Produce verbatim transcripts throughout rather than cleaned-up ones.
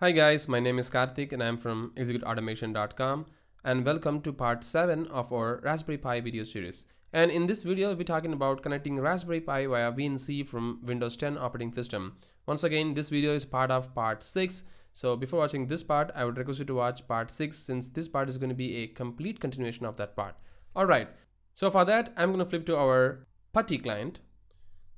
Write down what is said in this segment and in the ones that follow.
Hi guys, my name is Karthik and I'm from execute automation dot com and welcome to part seven of our Raspberry Pi video series. And in this video, we'll be talking about connecting Raspberry Pi via V N C from Windows ten operating system. Once again, this video is part of part six. So before watching this part, I would request you to watch part six since this part is going to be a complete continuation of that part. Alright, so for that, I'm going to flip to our Putty client.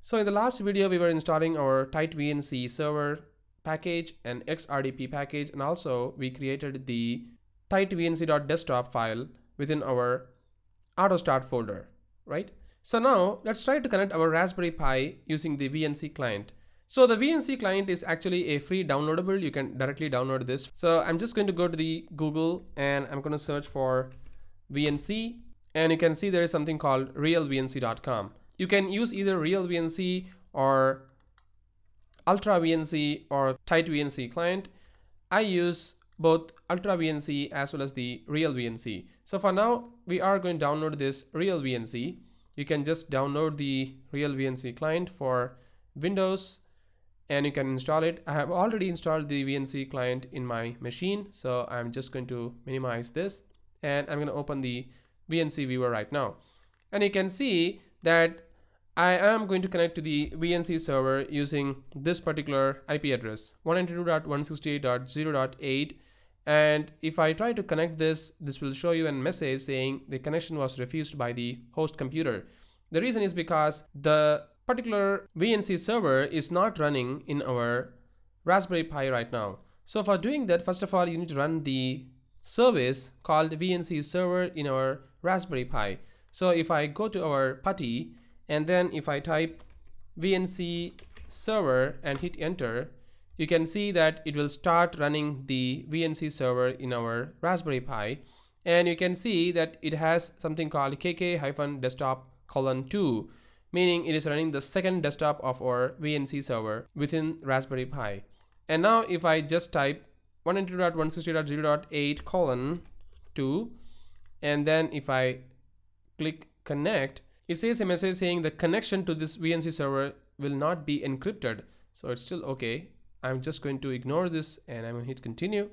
So in the last video, we were installing our TightVNC server package and X R D P package, and also we created the tight V N C dot desktop file within our auto start folder, right? So now let's try to connect our Raspberry Pi using the V N C client. So the V N C client is actually a free downloadable. You can directly download this. So I'm just going to go to the Google and I'm going to search for V N C, and you can see there is something called real V N C dot com. You can use either real V N C or UltraVNC or TightVNC client. I use both UltraVNC as well as the real V N C. So for now, we are going to download this real V N C. You can just download the real V N C client for Windows and you can install it. I have already installed the V N C client in my machine. So I'm just going to minimize this and I'm going to open the V N C viewer right now. And you can see that I am going to connect to the V N C server using this particular I P address, one ninety-two dot one sixty-eight dot zero dot eight. And if I try to connect this, this will show you a message saying the connection was refused by the host computer. The reason is because the particular V N C server is not running in our Raspberry Pi right now. So for doing that, first of all, you need to run the service called V N C server in our Raspberry Pi. So if I go to our Putty, and then if I type V N C server and hit enter, you can see that it will start running the V N C server in our Raspberry Pi. And you can see that it has something called K K desktop colon two, meaning it is running the second desktop of our V N C server within Raspberry Pi. And now if I just type one ninety-two dot one sixty-eight dot zero dot eight colon two, and then if I click connect, it says a message saying the connection to this V N C server will not be encrypted. So it's still okay. I'm just going to ignore this and I'm going to hit continue,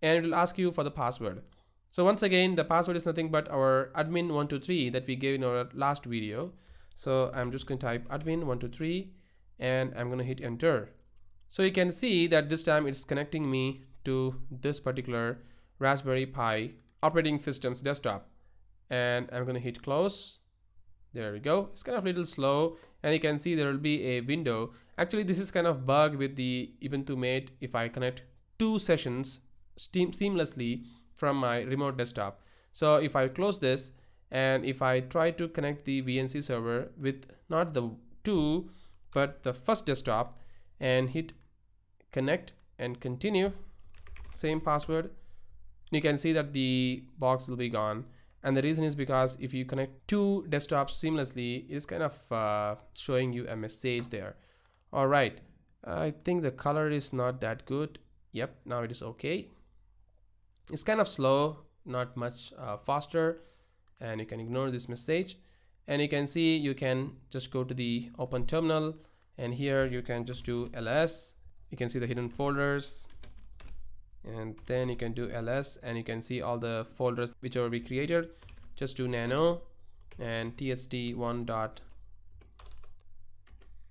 and it will ask you for the password. So once again, the password is nothing but our admin one two three that we gave in our last video. So I'm just going to type admin one two three and I'm going to hit enter. So you can see that this time it's connecting me to this particular Raspberry Pi operating system's desktop, and I'm going to hit close. There we go. It's kind of a little slow, and you can see there will be a window. Actually, this is kind of bug with the Ubuntu Mate. If I connect two sessions steam seamlessly from my remote desktop. So if I close this and if I try to connect the V N C server with not the two, but the first desktop, and hit connect and continue, same password, you can see that the box will be gone. And the reason is because if you connect two desktops seamlessly, it's kind of uh, showing you a message there. All right, I think the color is not that good. Yep, now it is okay. It's kind of slow, not much uh, faster, and you can ignore this message. And you can see you can just go to the open terminal, and here you can just do L S. You can see the hidden folders. And then you can do L S and you can see all the folders whichever we created. Just do nano and T S D one dot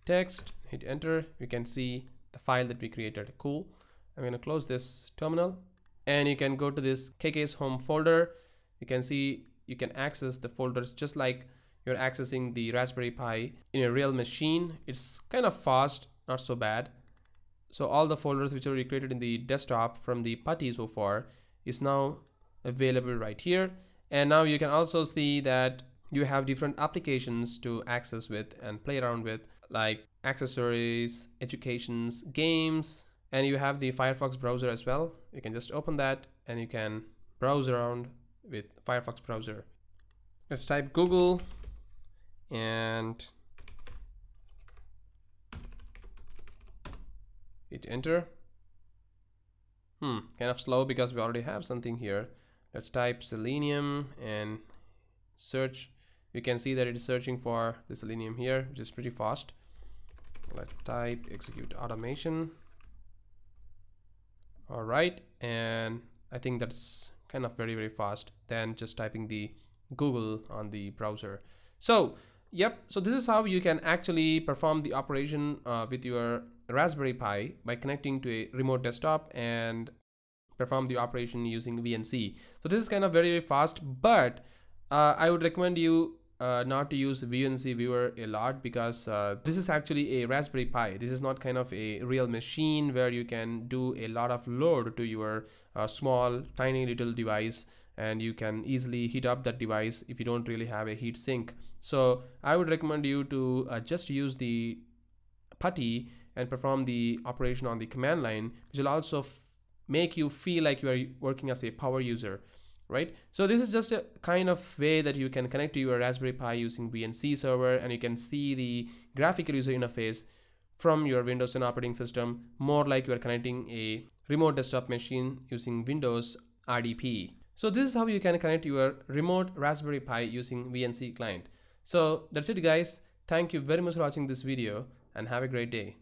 text, hit enter. You can see the file that we created. Cool. I'm going to close this terminal and you can go to this K K's home folder. You can see you can access the folders just like you're accessing the Raspberry Pi in a real machine. It's kind of fast, not so bad. So all the folders which are created in the desktop from the Putty so far is now available right here. And now you can also see that you have different applications to access with and play around with, like accessories, educations, games, and you have the Firefox browser as well. You can just open that and you can browse around with Firefox browser. Let's type Google and hit enter. Hmm, kind of slow because we already have something here. Let's type Selenium and search. You can see that it is searching for the Selenium here, which is pretty fast. Let's type execute automation. All right, and I think that's kind of very, very fast than just typing the Google on the browser. So, yep, so this is how you can actually perform the operation uh, with your Raspberry Pi by connecting to a remote desktop and perform the operation using V N C. So this is kind of very, very fast, but uh, I would recommend you uh, not to use V N C viewer a lot, because uh, this is actually a Raspberry Pi. This is not kind of a real machine where you can do a lot of load to your uh, small, tiny little device, and you can easily heat up that device if you don't really have a heat sink. So I would recommend you to uh, just use the Putty and perform the operation on the command line, which will also make you feel like you are working as a power user, right? So this is just a kind of way that you can connect to your Raspberry Pi using V N C server, and you can see the graphical user interface from your Windows ten operating system, more like you are connecting a remote desktop machine using Windows R D P. So this is how you can connect your remote Raspberry Pi using V N C client. So that's it, guys. Thank you very much for watching this video, and have a great day.